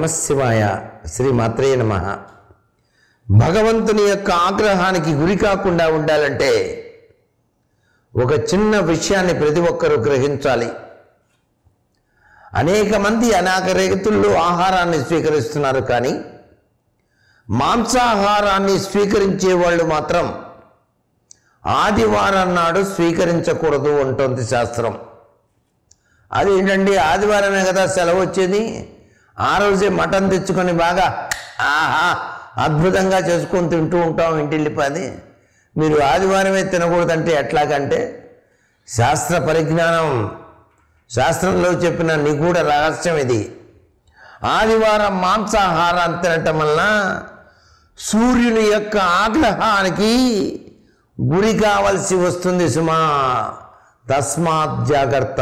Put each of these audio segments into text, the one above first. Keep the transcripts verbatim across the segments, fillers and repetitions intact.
నమస్సివాయ శ్రీ మాత్రే నమః భగవంతుని యొక్క ఆగ్రహానికి గురి కాకుండా ఉండాలంటే ఒక చిన్న విషయాన్ని ప్రతి ఒక్కరూ గ్రహించాలి. అనేక మంది అనాగరికులు ఆహారాన్ని స్వీకరిస్తున్నారు, కానీ మాంసాహారాన్ని స్వీకరించే వాళ్ళు మాత్రం ఆదివారం నాడు స్వీకరించకూడదు అంటుంది శాస్త్రం. అదేంటండి, ఆదివారమే కదా సెలవు వచ్చేది, ఆ రోజే మటన్ తెచ్చుకొని బాగా ఆహా అద్భుతంగా చేసుకొని తింటూ ఉంటాం ఇంటిల్లిపాది. మీరు ఆదివారమే తినకూడదంటే ఎట్లాగంటే, శాస్త్ర పరిజ్ఞానం శాస్త్రంలో చెప్పిన నిగూఢ రహస్యం ఇది. ఆదివారం మాంసాహారాన్ని తినటం వలన సూర్యుని యొక్క ఆగ్రహానికి గురి కావాల్సి వస్తుంది సుమా, తస్మాత్ జాగ్రత్త.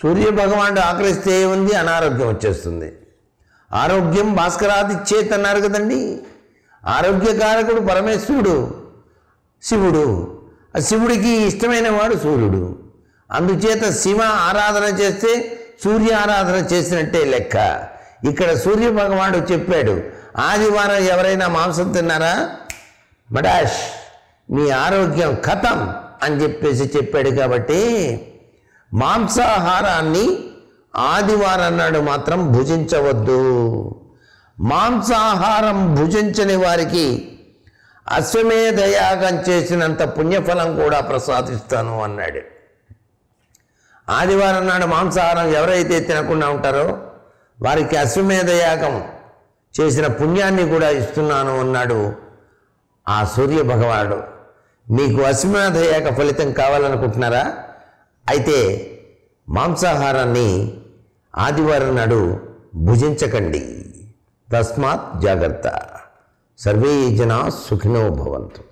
సూర్యభగవానుడు ఆకలిస్తే ఉంది, అనారోగ్యం వచ్చేస్తుంది. ఆరోగ్యం భాస్కరాది చేత్ అన్నారు కదండి, ఆరోగ్యకారకుడు పరమేశ్వరుడు శివుడు, శివుడికి ఇష్టమైన వాడు సూర్యుడు. అందుచేత శివ ఆరాధన చేస్తే సూర్య ఆరాధన చేసినట్టే లెక్క. ఇక్కడ సూర్యభగవానుడు చెప్పాడు, ఆదివారం ఎవరైనా మాంసం తిన్నారా బడాష్ మీ ఆరోగ్యం కథం అని చెప్పేసి చెప్పాడు. కాబట్టి మాంసాహారాన్ని ఆదివారం నాడు మాత్రం భుజించవద్దు. మాంసాహారం భుజించని వారికి అశ్వమేధ యాగం చేసినంత పుణ్యఫలం కూడా ప్రసాదిస్తాను అన్నాడు. ఆదివారం నాడు మాంసాహారం ఎవరైతే తినకుండా ఉంటారో వారికి అశ్వమేధ యాగం చేసిన పుణ్యాన్ని కూడా ఇస్తున్నాను అన్నాడు ఆ సూర్యభగవానుడు. మీకు అశ్వమేధ యాగ ఫలితం కావాలనుకుంటున్నారా? అయితే మాంసాహారాన్ని ఆదివారం నాడు భుజించకండి. తస్మాత్ జాగ్రత్త. సర్వే జనా సుఖినో భవంతు.